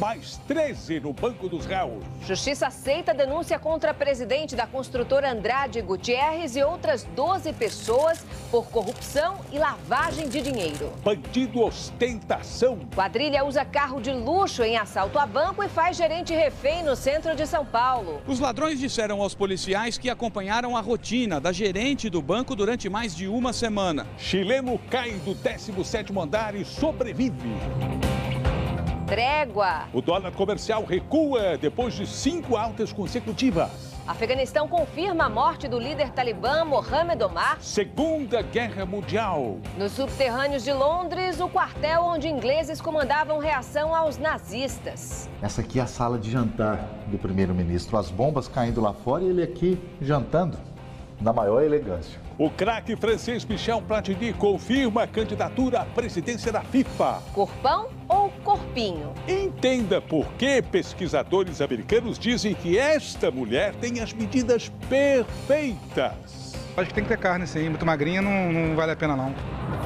mais 13 no Banco dos Réus. Justiça aceita a denúncia contra a presidente da construtora Andrade Gutierrez e outras 12 pessoas por corrupção e lavagem de dinheiro. Bandido ostentação. Quadrilha usa carro de luxo em assalto a banco e faz gerente refém no centro de São Paulo. Os ladrões disseram aos policiais que acompanharam a rotina da gerente do banco durante mais de uma semana. Chileno cai do 17º andar e sobrevive. Trégua. O dólar comercial recua depois de 5 altas consecutivas. Afeganistão confirma a morte do líder talibã Mohamed Omar. Segunda Guerra Mundial. Nos subterrâneos de Londres, o quartel onde ingleses comandavam reação aos nazistas. Essa aqui é a sala de jantar do primeiro-ministro. As bombas caindo lá fora e ele aqui jantando na maior elegância. O craque francês Michel Platini confirma a candidatura à presidência da FIFA. Corpão ou corpinho? Entenda por que pesquisadores americanos dizem que esta mulher tem as medidas perfeitas. Acho que tem que ter carne, sim. Muito magrinha não vale a pena, não.